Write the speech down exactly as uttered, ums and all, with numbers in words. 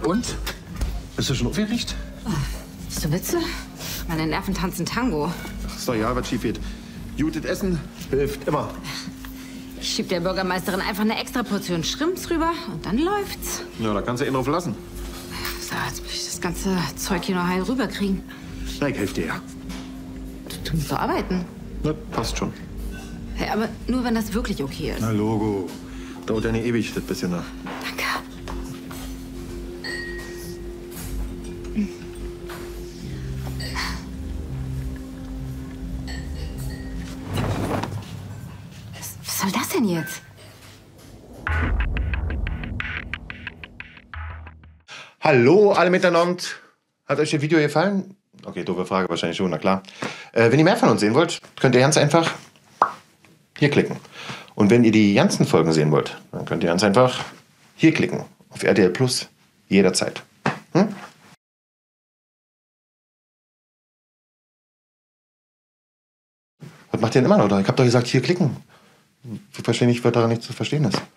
Tag. Und? Bist du schon aufgeregt? Oh, bist du Witze? Meine Nerven tanzen Tango. Ach, ist doch ja, was schief geht. Jutet Essen hilft immer. Ich schieb der Bürgermeisterin einfach eine extra Portion Schrimps rüber und dann läuft's. Ja, da kannst du ihn drauf lassen. So, jetzt muss ich das ganze Zeug hier noch heil rüberkriegen. Na, ich helf dir ja. Du, du musst doch arbeiten. Na, passt schon. Hey, aber nur, wenn das wirklich okay ist. Na, Logo. Dauert ja nicht ewig, das bisschen nach. Danke. Was, was soll das denn jetzt? Hallo alle miteinander. Hat euch das Video gefallen? Okay, doofe Frage, wahrscheinlich schon, na klar. Äh, wenn ihr mehr von uns sehen wollt, könnt ihr ganz einfach hier klicken. Und wenn ihr die ganzen Folgen sehen wollt, dann könnt ihr ganz einfach hier klicken. Auf R T L Plus, jederzeit. Hm? Was macht ihr denn immer noch da? Ich hab doch gesagt, hier klicken. Ich verstehe nicht, was daran nicht zu verstehen ist.